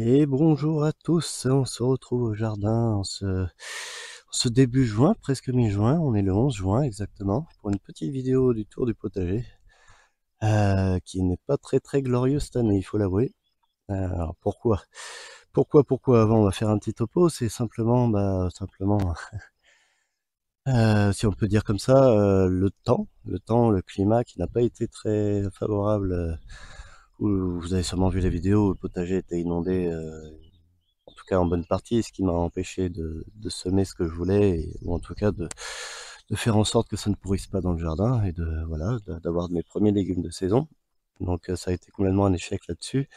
Et bonjour à tous, on se retrouve au jardin en ce début juin, presque mi-juin, on est le 11 juin exactement, pour une petite vidéo du tour du potager, qui n'est pas très glorieux cette année, il faut l'avouer. Alors pourquoi avant on va faire un petit topo, c'est simplement, si on peut dire comme ça, le climat qui n'a pas été très favorable. Vous avez sûrement vu les vidéos, le potager était inondé, en tout cas en bonne partie, ce qui m'a empêché de semer ce que je voulais, ou en tout cas de faire en sorte que ça ne pourrisse pas dans le jardin, et d'avoir mes premiers légumes de saison. Donc ça a été complètement un échec là-dessus.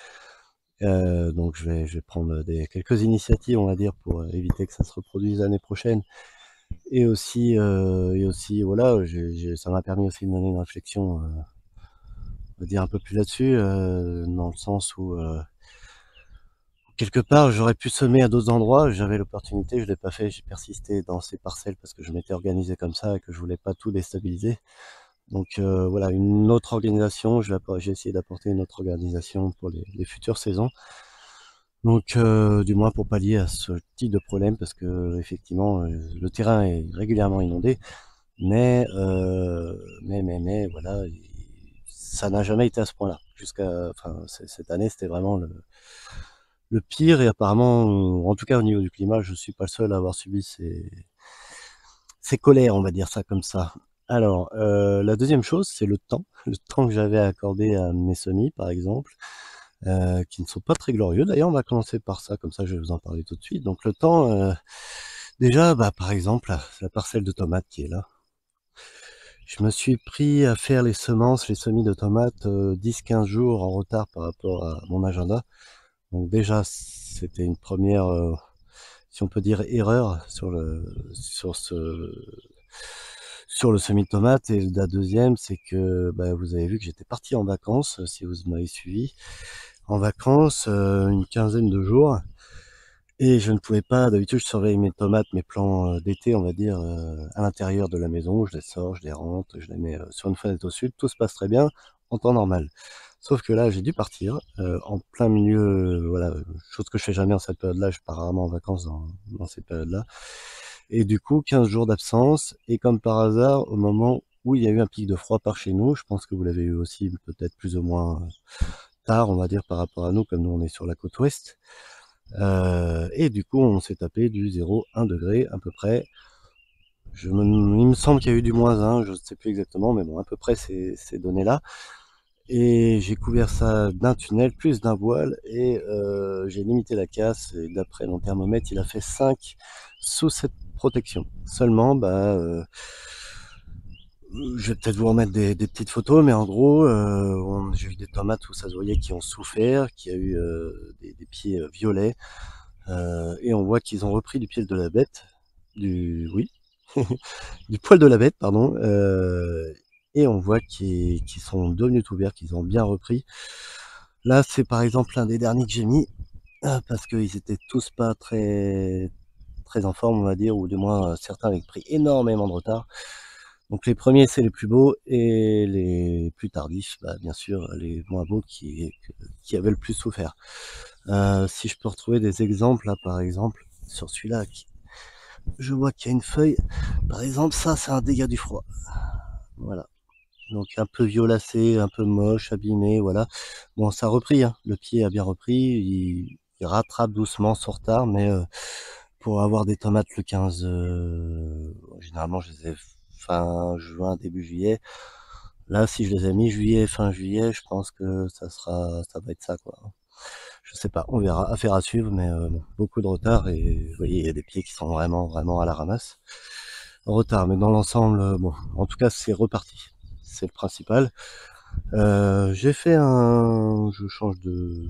Donc je vais prendre quelques initiatives, on va dire, pour éviter que ça se reproduise l'année prochaine. Et aussi, voilà, ça m'a permis aussi de mener une réflexion dire un peu plus là-dessus, dans le sens où quelque part j'aurais pu semer à d'autres endroits, j'avais l'opportunité, je l'ai pas fait, j'ai persisté dans ces parcelles parce que je m'étais organisé comme ça et que je voulais pas tout déstabiliser. Donc voilà, une autre organisation, j'ai essayé d'apporter une autre organisation pour les futures saisons, donc du moins pour pallier à ce type de problème, parce que effectivement le terrain est régulièrement inondé, mais voilà, ça n'a jamais été à ce point-là. Cette année, c'était vraiment le pire. Et apparemment, en tout cas au niveau du climat, je ne suis pas le seul à avoir subi ces colères, on va dire ça comme ça. Alors, la deuxième chose, c'est le temps. Le temps que j'avais accordé à mes semis, par exemple, qui ne sont pas très glorieux. D'ailleurs, on va commencer par ça, comme ça je vais vous en parler tout de suite. Donc le temps, déjà, par exemple, la parcelle de tomates qui est là. Je me suis pris à faire les semis de tomates 10-15 jours en retard par rapport à mon agenda. Donc déjà, c'était une première, si on peut dire, erreur sur le semis de tomates. Et la deuxième, c'est que vous avez vu que j'étais parti en vacances, si vous m'avez suivi, en vacances une quinzaine de jours. Et je ne pouvais pas, d'habitude je surveille mes tomates, mes plants d'été, on va dire, à l'intérieur de la maison, je les sors, je les rentre, je les mets sur une fenêtre au sud, tout se passe très bien en temps normal. Sauf que là, j'ai dû partir en plein milieu, voilà, chose que je fais jamais en cette période-là, je pars rarement en vacances dans cette période-là. Et du coup, 15 jours d'absence, et comme par hasard, au moment où il y a eu un pic de froid par chez nous, je pense que vous l'avez eu aussi peut-être plus ou moins tard, on va dire, par rapport à nous, comme nous on est sur la côte ouest. Et du coup on s'est tapé du 0,1 degré à peu près, il me semble qu'il y a eu du -1, je ne sais plus exactement, mais bon, à peu près ces données là, et j'ai couvert ça d'un tunnel plus d'un voile, et j'ai limité la casse, et d'après mon thermomètre il a fait 5 sous cette protection seulement. Je vais peut-être vous remettre des petites photos, mais en gros, j'ai eu des tomates où ça se voyait qui ont souffert, qui a eu des pieds violets, et on voit qu'ils ont repris du pied de la bête, du poil de la bête, pardon, et on voit qu'ils sont devenus tout verts, qu'ils ont bien repris. Là, c'est par exemple l'un des derniers que j'ai mis, parce qu'ils étaient tous pas très en forme, on va dire, ou du moins certains avaient pris énormément de retard. Donc les premiers, c'est les plus beaux, et les plus tardifs, bien sûr, les moins beaux qui avaient le plus souffert. Si je peux retrouver des exemples, là par exemple, sur celui-là, je vois qu'il y a une feuille, par exemple ça c'est un dégât du froid. Voilà, donc un peu violacé, un peu moche, abîmé, voilà. Bon, ça a repris, hein. Le pied a bien repris, il rattrape doucement son retard, mais pour avoir des tomates le 15, généralement je les ai fin juin, début juillet. Là, si je les ai mis juillet, fin juillet, je pense que ça va être ça, quoi. Je sais pas, on verra, affaire à suivre, mais beaucoup de retard, et vous voyez, il y a des pieds qui sont vraiment à la ramasse. Retard, mais dans l'ensemble, bon, en tout cas, c'est reparti. C'est le principal. J'ai fait je change de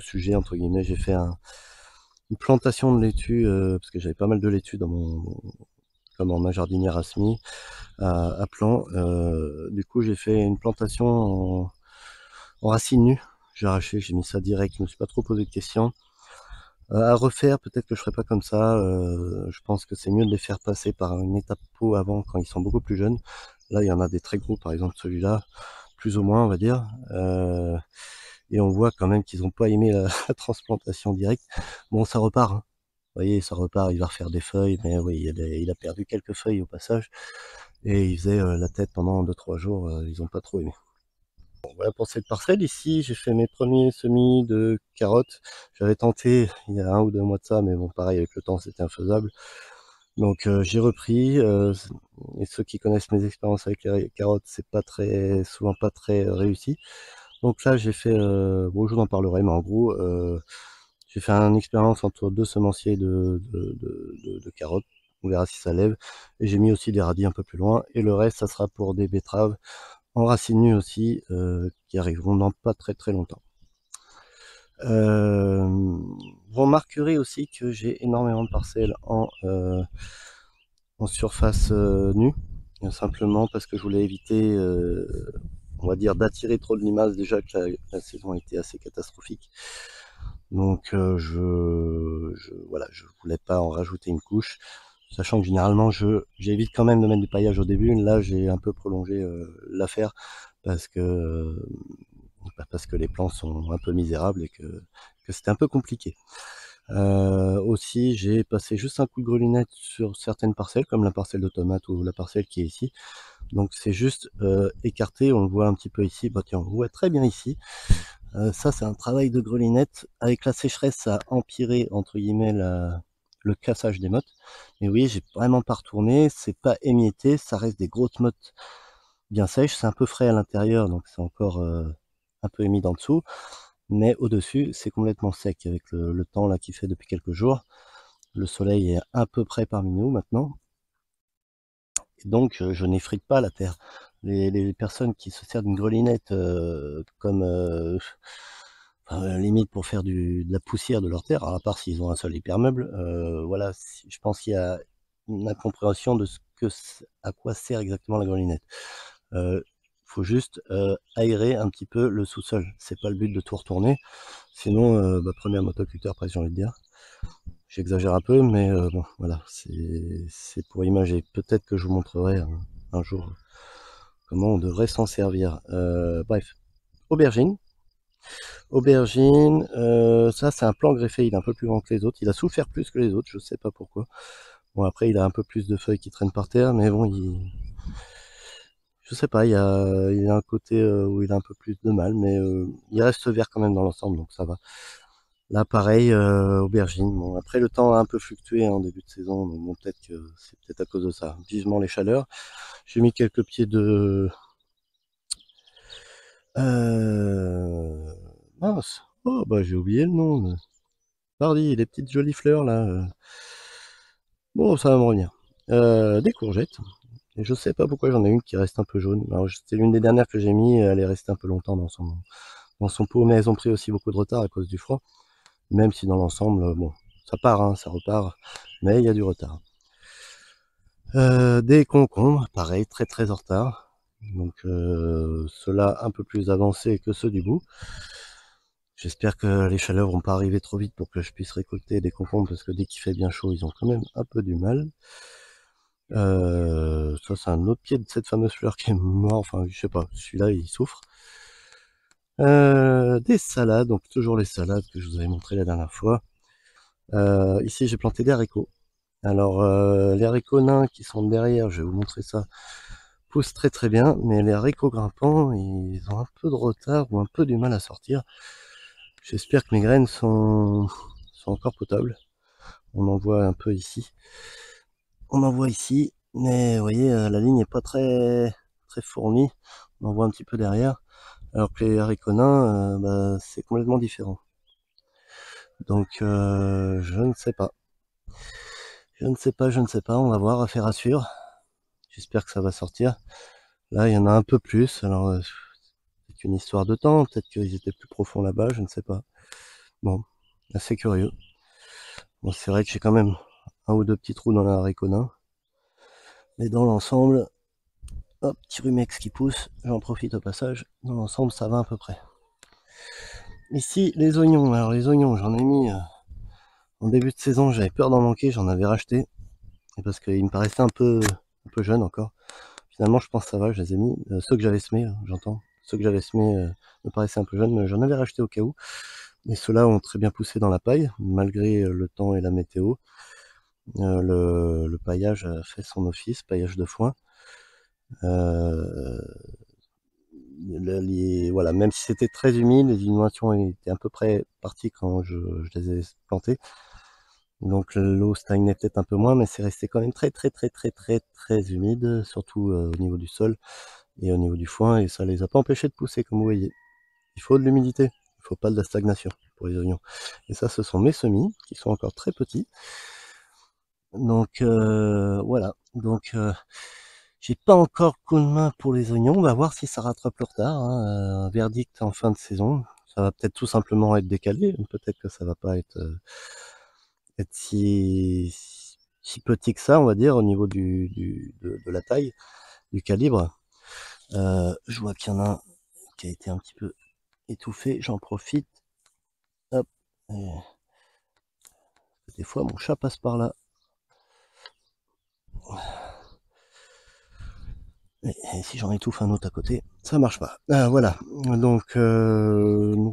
sujet, entre guillemets, j'ai fait une plantation de laitue, parce que j'avais pas mal de laitue dans comme en ma jardinière Asmi à plan. Du coup, j'ai fait une plantation en racines nues. J'ai arraché, j'ai mis ça direct, je ne me suis pas trop posé de questions. À refaire, peut-être que je ne ferai pas comme ça. Je pense que c'est mieux de les faire passer par une étape peau avant, quand ils sont beaucoup plus jeunes. Là, il y en a des très gros, par exemple celui-là, plus ou moins, on va dire. et on voit quand même qu'ils n'ont pas aimé la transplantation directe. Bon, ça repart, hein. Vous voyez, ça repart, il va refaire des feuilles, mais oui, il a perdu quelques feuilles au passage, et il faisait la tête pendant 2-3 jours, ils n'ont pas trop aimé. Bon, voilà pour cette parcelle. Ici, j'ai fait mes premiers semis de carottes. J'avais tenté il y a 1 ou 2 mois de ça, mais bon, pareil, avec le temps, c'était infaisable. Donc j'ai repris, et ceux qui connaissent mes expériences avec les carottes, c'est souvent pas très réussi. Donc là, j'ai fait, bon, je vous en parlerai, mais en gros, j'ai fait une expérience entre 2 semenciers de carottes, on verra si ça lève, et j'ai mis aussi des radis un peu plus loin, et le reste ça sera pour des betteraves en racines nues aussi, qui arriveront dans pas très longtemps. Vous remarquerez aussi que j'ai énormément de parcelles en surface nue, simplement parce que je voulais éviter, on va dire, d'attirer trop de limaces, déjà que la saison était assez catastrophique. Donc voilà, je voulais pas en rajouter une couche, sachant que généralement j'évite quand même de mettre du paillage au début. Là j'ai un peu prolongé l'affaire parce que les plants sont un peu misérables et que c'était un peu compliqué. Aussi j'ai passé juste un coup de grelinette sur certaines parcelles, comme la parcelle de tomates ou la parcelle qui est ici. Donc c'est juste écarté, on le voit un petit peu ici, bah, tiens, on le voit très bien ici. Ça c'est un travail de grelinette. Avec la sécheresse, ça a empiré entre guillemets le cassage des mottes, mais oui, j'ai vraiment pas retourné, c'est pas émietté, ça reste des grosses mottes bien sèches. C'est un peu frais à l'intérieur, donc c'est encore un peu émis en dessous, mais au dessus c'est complètement sec. Avec le temps là qui fait depuis quelques jours, le soleil est à peu près parmi nous maintenant, et donc je n'effrite pas la terre. Les personnes qui se servent d'une grelinette comme limite pour faire de la poussière de leur terre, à part s'ils ont un sol hypermeuble, voilà, je pense qu'il y a une incompréhension de à quoi sert exactement la grelinette. Faut juste aérer un petit peu le sous-sol, c'est pas le but de tout retourner, sinon premier motoculteur, après j'ai envie de dire. J'exagère un peu, mais bon, voilà, c'est pour imager. Peut-être que je vous montrerai un jour comment on devrait s'en servir. Bref, aubergine, ça c'est un plant greffé, il est un peu plus grand que les autres, il a souffert plus que les autres, je sais pas pourquoi. Bon, après il a un peu plus de feuilles qui traînent par terre, mais bon, je sais pas, il a un côté où il a un peu plus de mal, mais il reste vert quand même dans l'ensemble, donc ça va. Là pareil, aubergine, bon, après le temps a un peu fluctué, hein, en début de saison, donc bon, peut-être que c'est peut-être à cause de ça, vivement les chaleurs. J'ai mis quelques pieds de mince, oh bah j'ai oublié le nom, pardi, les petites jolies fleurs là, bon ça va me revenir, des courgettes, et je sais pas pourquoi j'en ai une qui reste un peu jaune. Alors c'était l'une des dernières que j'ai mis, elle est restée un peu longtemps dans son pot, mais elles ont pris aussi beaucoup de retard à cause du froid. Même si dans l'ensemble, bon, ça part, hein, ça repart, mais il y a du retard. Des concombres, pareil, très en retard. Donc ceux-là un peu plus avancés que ceux du bout. J'espère que les chaleurs vont pas arriver trop vite pour que je puisse récolter des concombres, parce que dès qu'il fait bien chaud, ils ont quand même un peu du mal. Ça c'est un autre pied de cette fameuse fleur qui est mort, enfin je sais pas, celui-là il souffre. Des salades, donc toujours les salades que je vous avais montré la dernière fois. Ici j'ai planté des haricots. Alors les haricots nains qui sont derrière, je vais vous montrer ça, poussent très bien, mais les haricots grimpants, ils ont un peu de retard ou un peu du mal à sortir. J'espère que mes graines sont encore potables. On en voit un peu ici, mais vous voyez la ligne n'est pas très fournie, on en voit un petit peu derrière. Alors que les haricots nains, bah, c'est complètement différent. Donc je ne sais pas. Je ne sais pas, on va voir, affaire à suivre. J'espère que ça va sortir. Là, il y en a un peu plus. Alors c'est une histoire de temps, peut-être qu'ils étaient plus profonds là-bas, je ne sais pas. Bon, assez curieux. Bon, c'est vrai que j'ai quand même 1 ou 2 petits trous dans les haricots nains. Mais dans l'ensemble, hop, petit rumex qui pousse, j'en profite au passage. Dans l'ensemble, ça va à peu près. Ici, les oignons. Alors, les oignons, j'en ai mis en début de saison, j'avais peur d'en manquer, j'en avais racheté. Et parce qu'ils me paraissaient un peu jeunes encore. Finalement, je pense que ça va, je les ai mis. Ceux que j'avais semés, j'entends. Ceux que j'avais semés me paraissaient un peu jeunes, mais j'en avais racheté au cas où. Et ceux-là ont très bien poussé dans la paille, malgré le temps et la météo. Le paillage a fait son office, paillage de foin. Voilà, même si c'était très humide, les inondations étaient à peu près parties quand je les ai plantées. Donc l'eau stagnait peut-être un peu moins, mais c'est resté quand même très humide, surtout au niveau du sol et au niveau du foin, et ça les a pas empêchés de pousser, comme vous voyez. Il faut de l'humidité, il faut pas de la stagnation pour les oignons. Et ça, ce sont mes semis, qui sont encore très petits. Donc voilà, donc j'ai pas encore coup de main pour les oignons, on va voir si ça rattrape le retard, hein. Un verdict en fin de saison, ça va peut-être tout simplement être décalé, peut-être que ça va pas être... être si petit que ça, on va dire, au niveau de la taille, du calibre. Je vois qu'il y en a un qui a été un petit peu étouffé, j'en profite. Hop. Et des fois, mon chat passe par là. Et si j'en étouffe un autre à côté, ça marche pas. Voilà, donc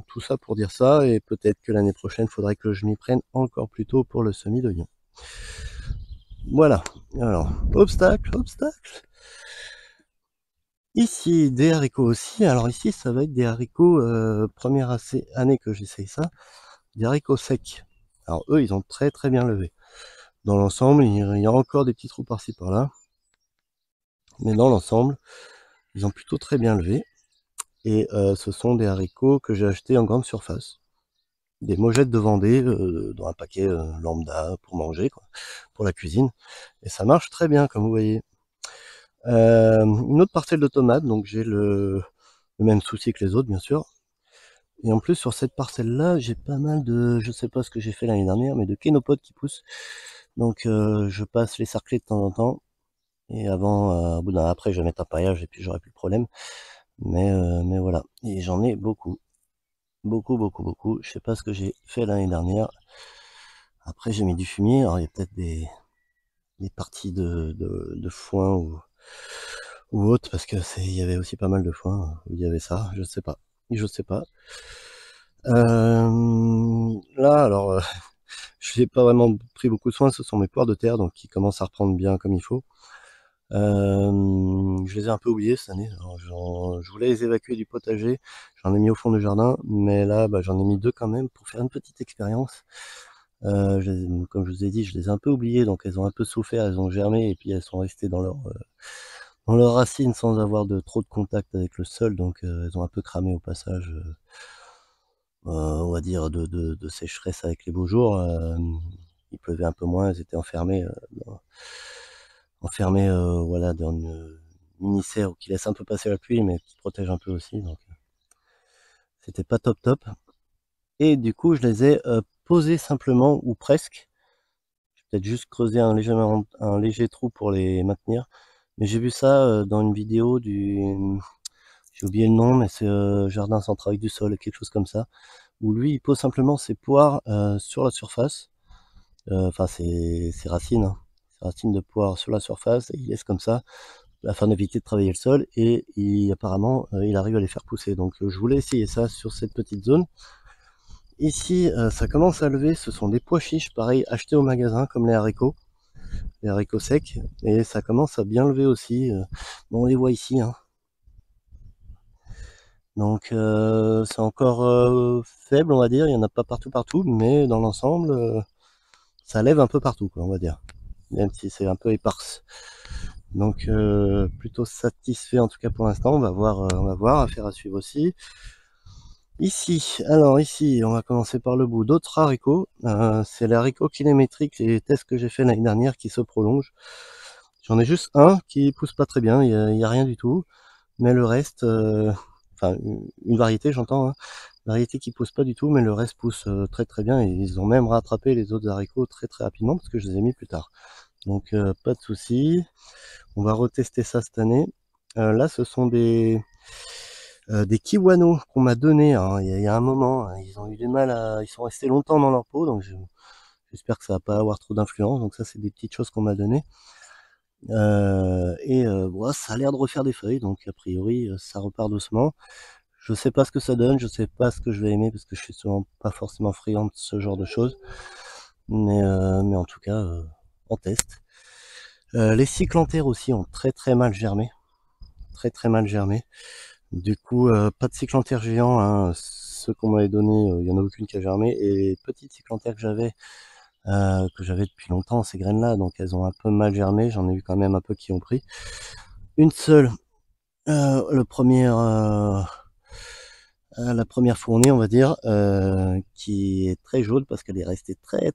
tout ça pour dire ça, et peut-être que l'année prochaine, il faudrait que je m'y prenne encore plus tôt pour le semis d'oignon. Voilà, alors, obstacle. Ici, des haricots aussi. Alors ici, ça va être des haricots, première année que j'essaye ça, des haricots secs. Alors eux, ils ont très bien levé. Dans l'ensemble, il y a encore des petits trous par-ci par-là. Mais dans l'ensemble, ils ont plutôt très bien levé. Et ce sont des haricots que j'ai achetés en grande surface. Des mogettes de Vendée dans un paquet lambda pour manger, quoi, pour la cuisine. Et ça marche très bien, comme vous voyez. Une autre parcelle de tomates, donc j'ai le même souci que les autres, bien sûr. Et en plus, sur cette parcelle-là, j'ai pas mal de... Je sais pas ce que j'ai fait l'année dernière, mais de kénopodes qui poussent. Donc je passe les cercler de temps en temps. Et avant, après je vais mettre un paillage et puis j'aurai plus de problème, mais voilà, et j'en ai beaucoup, je sais pas ce que j'ai fait l'année dernière. Après j'ai mis du fumier, alors il y a peut-être des parties de foin ou autre, parce que il y avait aussi pas mal de foin, il y avait ça, je sais pas. Là alors, je n'ai pas vraiment pris beaucoup de soin, ce sont mes poires de terre, donc qui commencent à reprendre bien comme il faut. Je les ai un peu oubliés cette année. Alors, je voulais les évacuer du potager, j'en ai mis au fond du jardin, mais là j'en ai mis deux quand même pour faire une petite expérience. Comme je vous ai dit, je les ai un peu oubliés, donc elles ont un peu souffert, elles ont germé et puis elles sont restées dans leurs racines sans avoir trop de contact avec le sol, donc elles ont un peu cramé au passage, on va dire de sécheresse avec les beaux jours. Il pleuvait un peu moins, elles étaient enfermées voilà, dans une mini-serre qui laisse un peu passer la pluie mais qui protège un peu aussi, donc c'était pas top. Et du coup je les ai posées simplement, ou presque. J'ai peut-être juste creusé un léger trou pour les maintenir, mais j'ai vu ça dans une vidéo j'ai oublié le nom, mais c'est Jardin sans travail du sol, quelque chose comme ça, où lui il pose simplement ses poires sur la surface, enfin ses racines, hein. Racines de poire sur la surface, et il laisse comme ça afin d'éviter de travailler le sol, et apparemment il arrive à les faire pousser. Donc je voulais essayer ça sur cette petite zone. Ici ça commence à lever, ce sont des pois chiches, pareil, achetés au magasin comme les haricots secs, et ça commence à bien lever aussi. Bon, on les voit ici, hein. Donc c'est encore faible, on va dire, il n'y en a pas partout, mais dans l'ensemble ça lève un peu partout, quoi, on va dire, même si c'est un peu éparse. Donc plutôt satisfait en tout cas pour l'instant. On va voir, affaire à suivre aussi. Ici, alors ici on va commencer par le bout, d'autres haricots, c'est les haricots kinémétriques, les tests que j'ai fait l'année dernière qui se prolongent. J'en ai juste un qui pousse pas très bien, il n'y a rien du tout, mais le reste, enfin une variété, j'entends, hein, variété qui pousse pas du tout, mais le reste pousse très bien, et ils ont même rattrapé les autres haricots très rapidement parce que je les ai mis plus tard, donc pas de souci. On va retester ça cette année. Là ce sont des kiwano qu'on m'a donné, hein, il y a un moment, hein, ils ont eu du mal ils sont restés longtemps dans leur peau, donc j'espère que ça va pas avoir trop d'influence. Donc ça c'est des petites choses qu'on m'a donné. Bon, ça a l'air de refaire des feuilles, donc a priori ça repart doucement. Je sais pas ce que ça donne, je sais pas ce que je vais aimer parce que je suis souvent pas forcément friand de ce genre de choses, mais en tout cas on teste. Les cyclanthères aussi ont très mal germé, très mal germé. Du coup pas de cyclanthère géant, hein. Ceux qu'on m'avait donné, il y en a aucune qui a germé, et les petites cyclanthères que j'avais depuis longtemps, ces graines là, donc elles ont un peu mal germé, j'en ai eu quand même un peu qui ont pris. Une seule, la première fournée on va dire, qui est très jaune parce qu'elle est restée très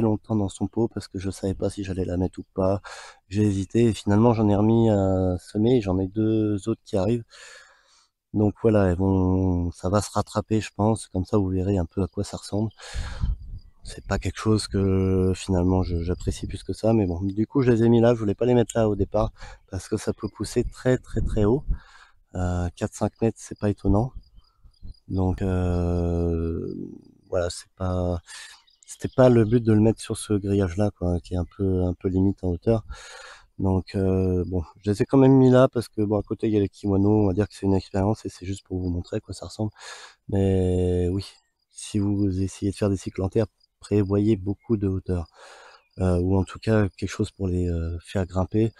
longtemps dans son pot, parce que je savais pas si j'allais la mettre ou pas, j'ai hésité, et finalement j'en ai remis à semer, j'en ai deux autres qui arrivent. Donc voilà, elles vont, ça va se rattraper je pense, comme ça vous verrez un peu à quoi ça ressemble. C'est pas quelque chose que finalement j'apprécie plus que ça, mais bon, du coup je les ai mis là, je voulais pas les mettre là au départ parce que ça peut pousser très haut, 4-5 mètres c'est pas étonnant, donc voilà, c'était pas le but de le mettre sur ce grillage là quoi, qui est un peu limite en hauteur, donc bon, je les ai quand même mis là parce que bon, à côté il y a les kiwano, on va dire que c'est une expérience et c'est juste pour vous montrer à quoi ça ressemble, mais oui, si vous essayez de faire des cyclanthères, prévoyez beaucoup de hauteur, ou en tout cas quelque chose pour les faire grimper.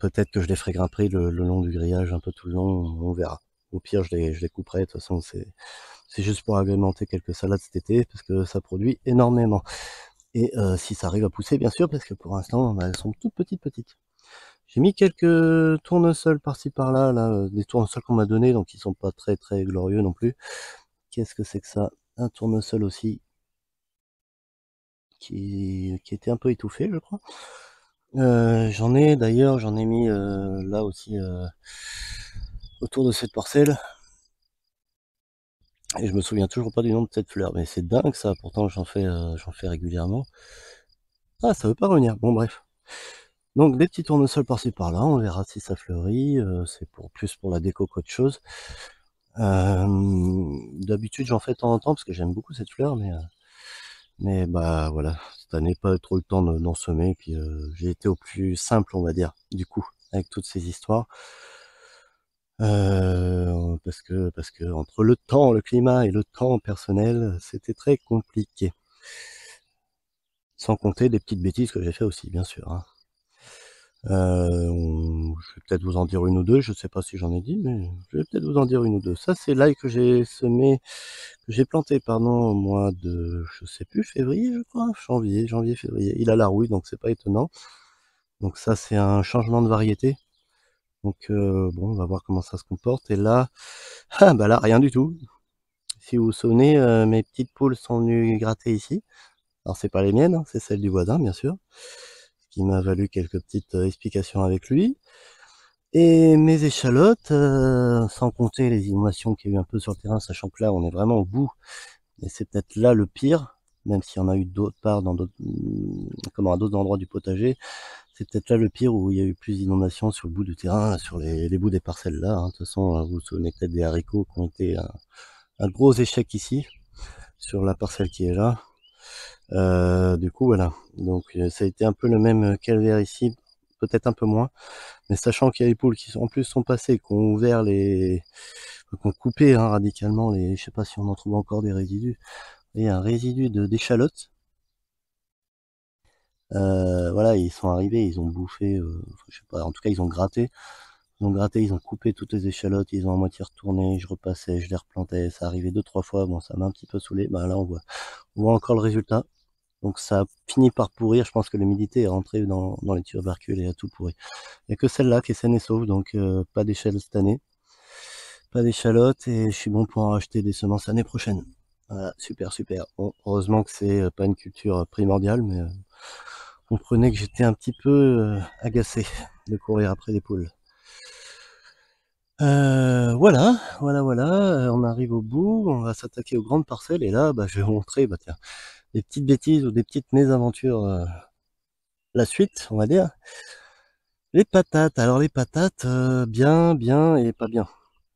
Peut-être que je les ferai grimper le long du grillage un peu tout le long, on verra. Au pire je les couperai, de toute façon c'est juste pour agrémenter quelques salades cet été parce que ça produit énormément, et si ça arrive à pousser bien sûr, parce que pour l'instant bah, elles sont toutes petites. J'ai mis quelques tournesols par-ci par-là, des tournesols qu'on m'a donné, donc ils sont pas très glorieux non plus. Qu'est-ce que c'est que ça? Un tournesol aussi qui était un peu étouffé je crois. J'en ai mis là aussi autour de cette parcelle, et je me souviens toujours pas du nom de cette fleur, mais c'est dingue ça, pourtant j'en fais régulièrement. Ah, ça veut pas revenir, bon bref. Donc des petits tournesols par-ci par-là, on verra si ça fleurit, c'est plus pour la déco qu'autre chose. D'habitude j'en fais de temps en temps parce que j'aime beaucoup cette fleur, mais bah voilà, cette année pas trop le temps d'en semer, puis j'ai été au plus simple on va dire, du coup, avec toutes ces histoires, parce que entre le temps, le climat et le temps personnel, c'était très compliqué, sans compter des petites bêtises que j'ai fait aussi bien sûr, hein. Je vais peut-être vous en dire une ou deux, je sais pas si j'en ai dit, mais je vais peut-être vous en dire une ou deux. Ça c'est l'ail que j'ai semé, que j'ai planté pardon, au mois de, je sais plus, février je crois, janvier-février. Il a la rouille, donc c'est pas étonnant. Donc ça c'est un changement de variété. Donc bon, on va voir comment ça se comporte. Et là, ah bah là rien du tout. Si vous vous souvenez, mes petites poules sont venues gratter ici. Alors c'est pas les miennes, hein, c'est celles du voisin bien sûr. Qui m'a valu quelques petites explications avec lui, et mes échalotes, sans compter les inondations qu'il y a eu un peu sur le terrain, sachant que là on est vraiment au bout, et c'est peut-être là le pire, même s'il y en a eu d'autres parts dans d'autres, comment, à d'autres endroits du potager, c'est peut-être là le pire où il y a eu plus d'inondations sur le bout du terrain, sur les bouts des parcelles là, hein. De toute façon vous vous souvenez peut-être des haricots qui ont été un gros échec ici, sur la parcelle qui est là. Du coup voilà, donc ça a été un peu le même calvaire ici, peut-être un peu moins, mais sachant qu'il y a les poules qui en plus sont passées, qui ont ouvert les, qui ont coupé hein, radicalement les, je sais pas si on en trouve encore des résidus, et un résidu d'échalotes, voilà, ils sont arrivés, ils ont bouffé, je sais pas, en tout cas ils ont gratté, ils ont coupé toutes les échalotes, ils ont à moitié retourné, je repassais, je les replantais, ça arrivait 2-3 fois, bon ça m'a un petit peu saoulé, ben là on voit encore le résultat, donc ça finit par pourrir, je pense que l'humidité est rentrée dans les tubercules et a tout pourri. Il n'y a que celle-là qui est saine et sauve, donc pas d'échelle cette année, pas d'échalotes, et je suis bon pour en racheter des semences l'année prochaine. Voilà, super, bon, heureusement que c'est pas une culture primordiale, mais comprenez que j'étais un petit peu agacé de courir après des poules. Voilà, on arrive au bout, on va s'attaquer aux grandes parcelles, et là bah, je vais vous montrer bah, tiens, des petites bêtises ou des petites mésaventures, la suite on va dire. Les patates, alors les patates, bien et pas bien,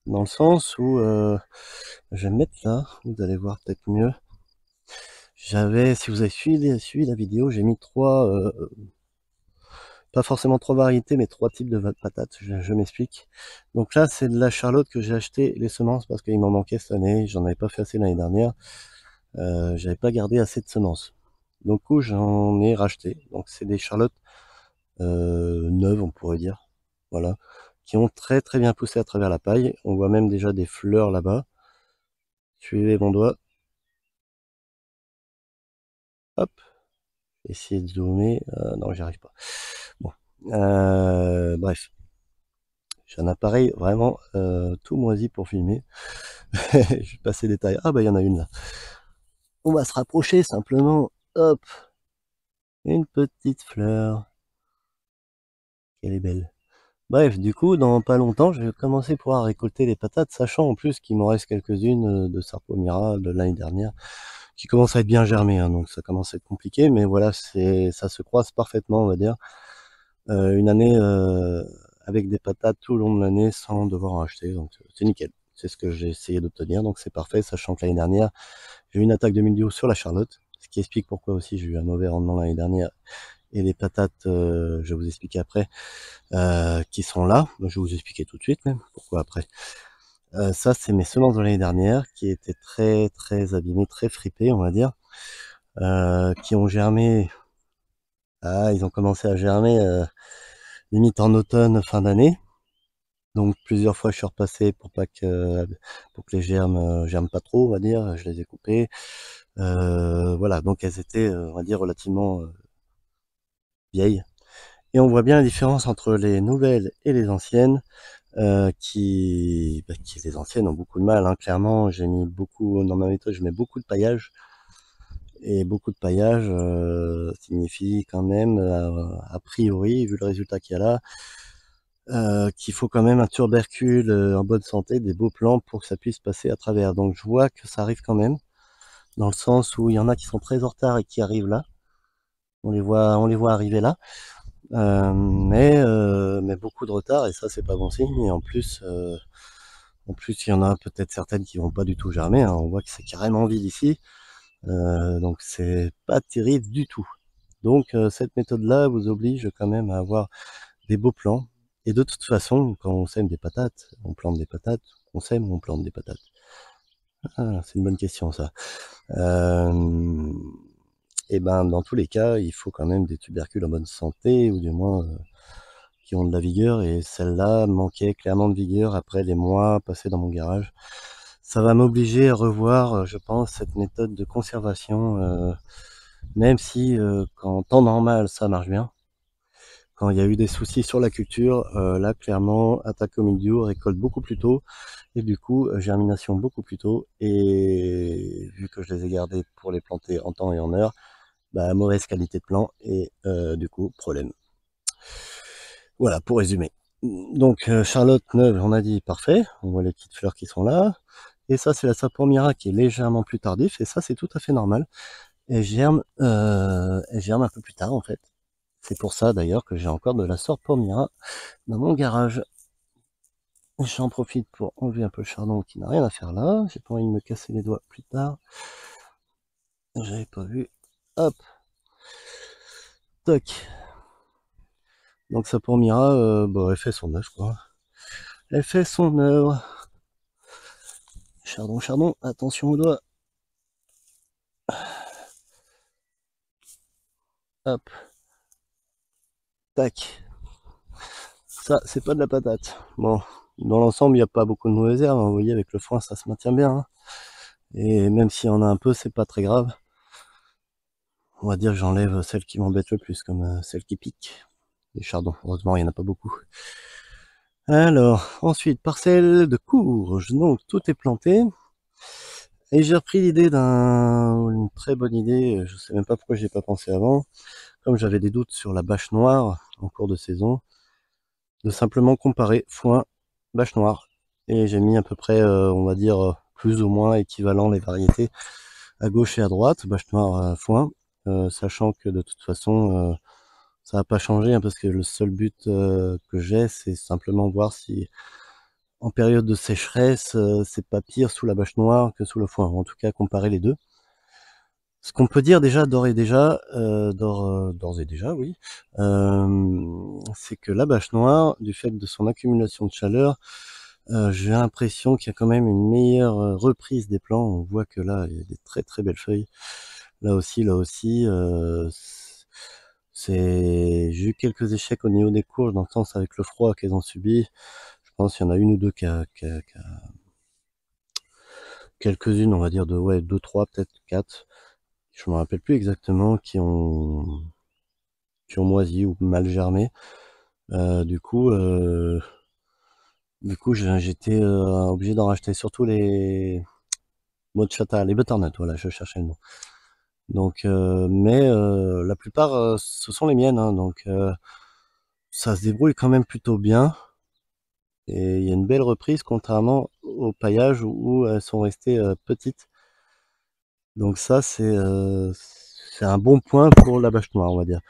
dans le sens où je vais me mettre là, vous allez voir peut-être mieux. J'avais, si vous avez suivi la vidéo, j'ai mis trois pas forcément trois variétés, mais trois types de patates, je m'explique. Donc là, c'est de la Charlotte que j'ai acheté les semences parce qu'il m'en manquait cette année, j'en avais pas fait assez l'année dernière, j'avais pas gardé assez de semences. Donc du coup, j'en ai racheté, donc c'est des Charlottes neuves, on pourrait dire, voilà, qui ont très bien poussé à travers la paille, on voit même déjà des fleurs là-bas, suivez mon doigt, hop, essayer de zoomer, non j'y arrive pas, bon, bref, j'ai un appareil vraiment tout moisi pour filmer, je passe les détails, ah bah il y en a une là, on va se rapprocher simplement, hop, une petite fleur, elle est belle. Bref, du coup, dans pas longtemps, je vais commencer à pouvoir récolter les patates, sachant en plus qu'il m'en reste quelques-unes de Sarpo Mira de l'année dernière, qui commencent à être bien germées, hein, donc ça commence à être compliqué, mais voilà, ça se croise parfaitement, on va dire. Une année avec des patates tout au long de l'année sans devoir en acheter, donc c'est nickel. C'est ce que j'ai essayé d'obtenir, donc c'est parfait, sachant que l'année dernière, j'ai eu une attaque de mildiou sur la Charlotte, ce qui explique pourquoi aussi j'ai eu un mauvais rendement l'année dernière. Et les patates, je vais vous expliquer après, qui sont là. Je vais vous expliquer tout de suite même pourquoi après. Ça, c'est mes semences de l'année dernière qui étaient très abîmées, très fripées, on va dire, qui ont germé. Ah, ils ont commencé à germer limite en automne, fin d'année. Donc plusieurs fois, je suis repassé pour que les germes germent pas trop, on va dire. Je les ai coupées. Voilà, donc elles étaient, on va dire, relativement vieilles, et on voit bien la différence entre les nouvelles et les anciennes, qui les anciennes ont beaucoup de mal, hein. Clairement, j'ai mis beaucoup dans ma méthode, je mets beaucoup de paillage, et beaucoup de paillage signifie quand même a priori, vu le résultat qu'il y a là, qu'il faut quand même un tubercule en bonne santé, des beaux plants pour que ça puisse passer à travers. Donc je vois que ça arrive quand même, dans le sens où il y en a qui sont très en retard et qui arrivent là. On les voit arriver là, mais beaucoup de retard, et ça c'est pas bon signe. Et en plus il y en a peut-être certaines qui vont pas du tout germer, hein. On voit que c'est carrément vide ici, donc c'est pas terrible du tout. Donc cette méthode là vous oblige quand même à avoir des beaux plants, et de toute façon quand on sème des patates, on plante des patates, on sème ou on plante des patates, ah, c'est une bonne question ça. Et ben dans tous les cas, il faut quand même des tubercules en bonne santé, ou du moins qui ont de la vigueur, et celle-là manquait clairement de vigueur après les mois passés dans mon garage. Ça va m'obliger à revoir, je pense, cette méthode de conservation, même si qu'en temps normal ça marche bien. Quand il y a eu des soucis sur la culture, là clairement, attaque au milieu, récolte beaucoup plus tôt, et du coup germination beaucoup plus tôt, et vu que je les ai gardés pour les planter en temps et en heure, bah, mauvaise qualité de plan, et du coup problème. Voilà pour résumer. Donc Charlotte neuve, on a dit parfait, on voit les petites fleurs qui sont là, et ça c'est la Sarpo Mira qui est légèrement plus tardif, et ça c'est tout à fait normal, elle germe un peu plus tard en fait. C'est pour ça d'ailleurs que j'ai encore de la Sarpo Mira dans mon garage. J'en profite pour enlever un peu le chardon qui n'a rien à faire là, j'ai pas envie de me casser les doigts plus tard, j'avais pas vu, hop, toc. Donc Sarpo Mira, bon, elle fait son œuvre quoi, elle fait son œuvre. Chardon, attention aux doigts, hop, tac. Ça c'est pas de la patate. Bon, dans l'ensemble il n'y a pas beaucoup de mauvaises herbes, vous voyez, avec le foin ça se maintient bien, hein. Et même s'il y en a un peu, c'est pas très grave. On va dire j'enlève celle qui m'embête le plus, comme celle qui pique, les chardons. Heureusement, il n'y en a pas beaucoup. Alors, ensuite, parcelle de courge. Donc, tout est planté. Et j'ai repris l'idée d'une très bonne idée. Je sais même pas pourquoi j'ai pas pensé avant. Comme j'avais des doutes sur la bâche noire en cours de saison, de simplement comparer foin, bâche noire. Et j'ai mis à peu près, on va dire, plus ou moins équivalent les variétés à gauche et à droite, bâche noire, foin. Sachant que de toute façon ça va pas changer, hein, parce que le seul but que j'ai, c'est simplement voir si en période de sécheresse c'est pas pire sous la bâche noire que sous le foin, en tout cas comparer les deux. Ce qu'on peut dire déjà d'ores et déjà, oui, c'est que la bâche noire, du fait de son accumulation de chaleur, j'ai l'impression qu'il y a quand même une meilleure reprise des plants. On voit que là, il y a des très très belles feuilles. Là aussi, j'ai eu quelques échecs au niveau des courges, dans le sens avec le froid qu'elles ont subi. Je pense qu'il y en a une ou deux qui a quelques-unes, on va dire, deux, trois, peut-être quatre, je me rappelle plus exactement, qui ont moisi ou mal germé. Du coup, j'étais obligé d'en racheter, surtout les mochata, les butternuts, voilà, je cherchais le nom. Donc, mais la plupart, ce sont les miennes, hein, donc ça se débrouille quand même plutôt bien. Et il y a une belle reprise, contrairement au paillage où elles sont restées petites. Donc ça, c'est un bon point pour la bâche noire, on va dire.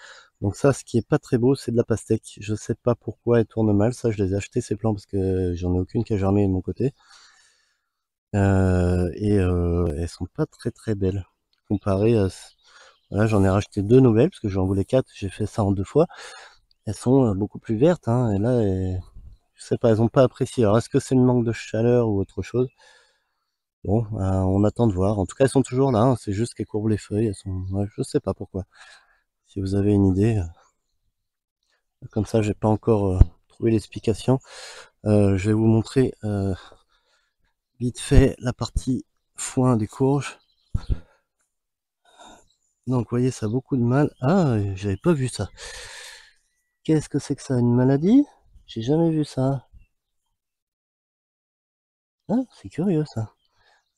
Donc ça, ce qui est pas très beau, c'est de la pastèque. Je sais pas pourquoi elle tourne mal. Ça, je les ai achetés ces plants parce que j'en ai aucune qui a germé de mon côté. Elles sont pas très très belles. Comparé à... Voilà, j'en ai racheté deux nouvelles parce que j'en voulais quatre. J'ai fait ça en deux fois. Elles sont beaucoup plus vertes, hein, et là, je sais pas, elles ont pas apprécié. Alors, est-ce que c'est le manque de chaleur ou autre chose? Bon, on attend de voir. En tout cas, elles sont toujours là, hein. C'est juste qu'elles courbent les feuilles. Elles sont... Ouais, je sais pas pourquoi. Si vous avez une idée, comme ça, j'ai pas encore trouvé l'explication. Je vais vous montrer vite fait la partie foin des courges. Donc, vous voyez, ça a beaucoup de mal. Ah, j'avais pas vu ça. Qu'est-ce que c'est que ça? Une maladie? J'ai jamais vu ça. Ah, c'est curieux ça.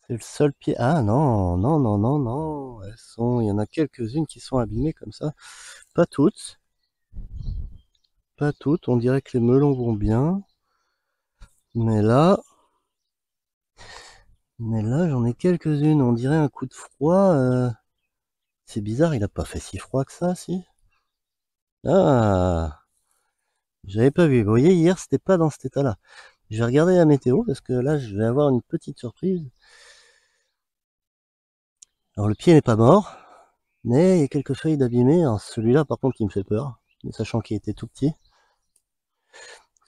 C'est le seul pied. Ah non, non, non, non, non. Elles sont... Il y en a quelques-unes qui sont abîmées comme ça. Pas toutes. Pas toutes. On dirait que les melons vont bien. Mais là, j'en ai quelques-unes. On dirait un coup de froid. C'est bizarre, il n'a pas fait si froid que ça, si. Ah! J'avais pas vu. Vous voyez, hier, c'était pas dans cet état-là. Je vais regarder la météo parce que là, je vais avoir une petite surprise. Alors, le pied n'est pas mort, mais il y a quelques feuilles d'abîmées. Alors, celui-là, par contre, il me fait peur, sachant qu'il était tout petit.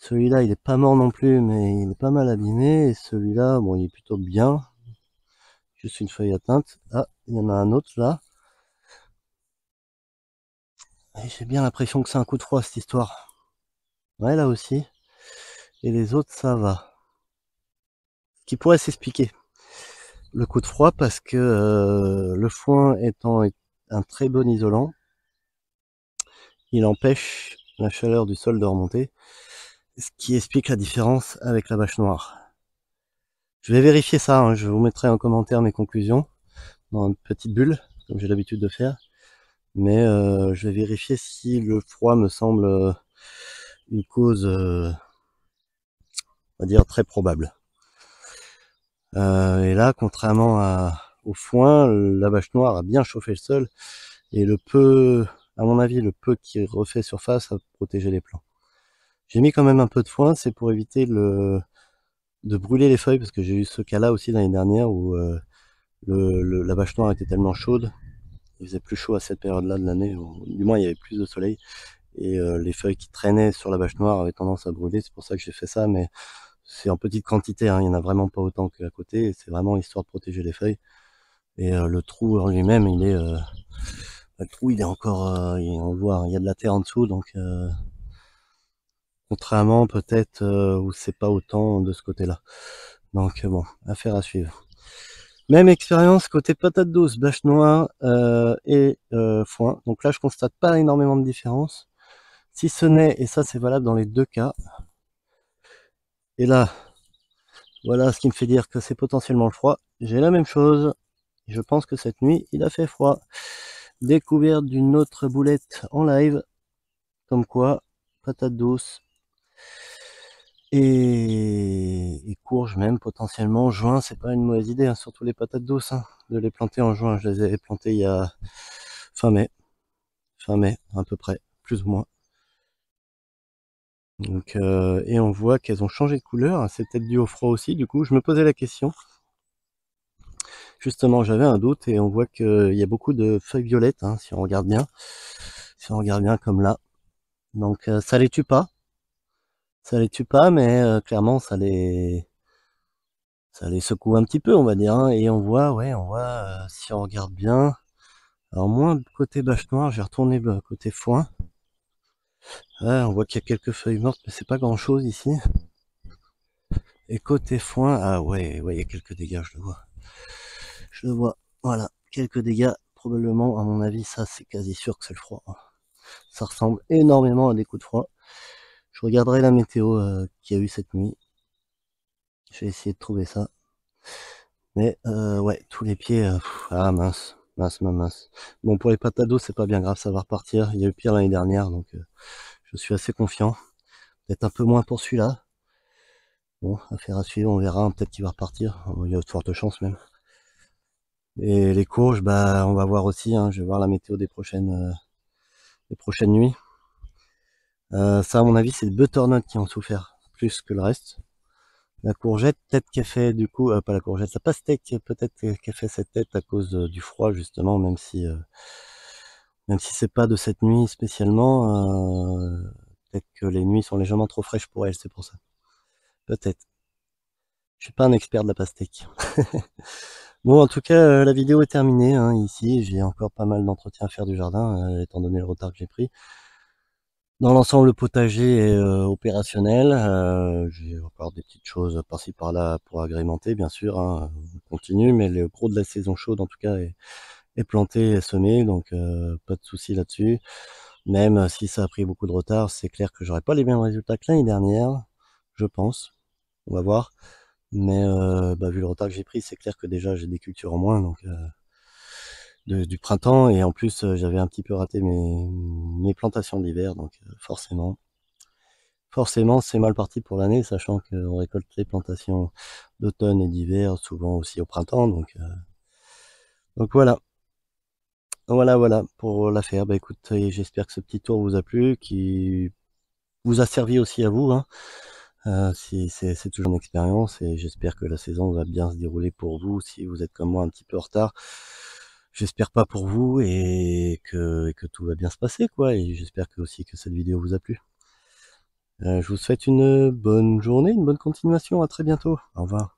Celui-là, il est pas mort non plus, mais il est pas mal abîmé. Et celui-là, bon, il est plutôt bien. Juste une feuille atteinte. Ah, il y en a un autre là. J'ai bien l'impression que c'est un coup de froid, cette histoire. Ouais, là aussi. Et les autres, ça va. Ce qui pourrait s'expliquer. Le coup de froid, parce que le foin étant un très bon isolant, il empêche la chaleur du sol de remonter. Ce qui explique la différence avec la bâche noire. Je vais vérifier ça, hein. Je vous mettrai en commentaire mes conclusions, dans une petite bulle, comme j'ai l'habitude de faire. Mais je vais vérifier si le froid me semble... une cause, on va dire, très probable. Et là, contrairement au foin, la bâche noire a bien chauffé le sol, et le peu, à mon avis, le peu qui refait surface a protégé les plants. J'ai mis quand même un peu de foin, c'est pour éviter de brûler les feuilles, parce que j'ai eu ce cas-là aussi l'année dernière, où la bâche noire était tellement chaude, il faisait plus chaud à cette période-là de l'année, du moins il y avait plus de soleil, et les feuilles qui traînaient sur la bâche noire avaient tendance à brûler. C'est pour ça que j'ai fait ça, mais c'est en petite quantité, hein. Il n'y en a vraiment pas autant qu'à côté, c'est vraiment histoire de protéger les feuilles. Et le trou en lui-même, il est encore, on le voit, hein, il y a de la terre en dessous, donc contrairement peut-être où c'est pas autant de ce côté-là. Donc bon, affaire à suivre. Même expérience côté patate douce, bâche noire et foin. Donc là, je constate pas énormément de différence. Si ce n'est, et ça c'est valable dans les deux cas, et là, voilà ce qui me fait dire que c'est potentiellement le froid, j'ai la même chose, je pense que cette nuit il a fait froid, découverte d'une autre boulette en live, comme quoi, patate douce, et courge même, potentiellement en juin, c'est pas une mauvaise idée, hein, surtout les patates douces, hein, de les planter en juin, je les ai plantées il y a fin mai, à peu près, plus ou moins. Donc, et on voit qu'elles ont changé de couleur, c'est peut-être dû au froid aussi, du coup je me posais la question. Justement, j'avais un doute et on voit qu'il y a beaucoup de feuilles violettes, hein, si on regarde bien. Si on regarde bien comme là. Donc ça les tue pas. Ça les tue pas, mais clairement ça les secoue un petit peu, on va dire. Hein. Et on voit, ouais, on voit, si on regarde bien. Alors moins côté bâche noire, j'ai retourné côté foin. Ouais, on voit qu'il y a quelques feuilles mortes, mais c'est pas grand chose ici. Et côté foin, ah ouais, ouais, il y a quelques dégâts, je le vois. Je le vois, voilà, quelques dégâts, probablement, à mon avis, ça c'est quasi sûr que c'est le froid. Ça ressemble énormément à des coups de froid. Je regarderai la météo qu'il y a eu cette nuit. Je vais essayer de trouver ça. Mais ouais, tous les pieds, ah mince, mince, mince, mince. Bon, pour les pâtes à dos, c'est pas bien grave, ça va repartir. Il y a eu pire l'année dernière, donc je suis assez confiant. Peut-être un peu moins pour celui-là. Bon, affaire à suivre, on verra, hein, peut-être qu'il va repartir. Il y a de fortes chances même. Et les courges, bah on va voir aussi, hein, je vais voir la météo des prochaines nuits. Ça à mon avis c'est les butternuts qui ont souffert plus que le reste. La courgette, peut-être qu'elle fait du coup, pas la courgette, la pastèque, peut-être qu'elle fait cette tête à cause du froid justement, même si c'est pas de cette nuit spécialement, peut-être que les nuits sont légèrement trop fraîches pour elle, c'est pour ça. Peut-être. Je suis pas un expert de la pastèque. Bon, en tout cas, la vidéo est terminée, hein, ici. J'ai encore pas mal d'entretien à faire du jardin, étant donné le retard que j'ai pris. Dans l'ensemble, le potager est opérationnel. J'ai encore des petites choses par-ci par-là pour agrémenter, bien sûr. Hein, on continue, mais le gros de la saison chaude, en tout cas, est planté et semé, donc pas de souci là-dessus. Même si ça a pris beaucoup de retard, c'est clair que j'aurais pas les mêmes résultats que l'année dernière, je pense. On va voir. Mais bah, vu le retard que j'ai pris, c'est clair que déjà j'ai des cultures en moins, donc du printemps, et en plus j'avais un petit peu raté mes plantations d'hiver, donc forcément c'est mal parti pour l'année, sachant qu'on récolte les plantations d'automne et d'hiver, souvent aussi au printemps, donc voilà pour l'affaire. Bah écoute, j'espère que ce petit tour vous a plu, qui vous a servi aussi à vous, hein. Si c'est toujours une expérience, et j'espère que la saison va bien se dérouler pour vous si vous êtes comme moi un petit peu en retard. J'espère pas pour vous, et que tout va bien se passer, quoi, et j'espère que aussi que cette vidéo vous a plu. Je vous souhaite une bonne journée, une bonne continuation, à très bientôt, au revoir.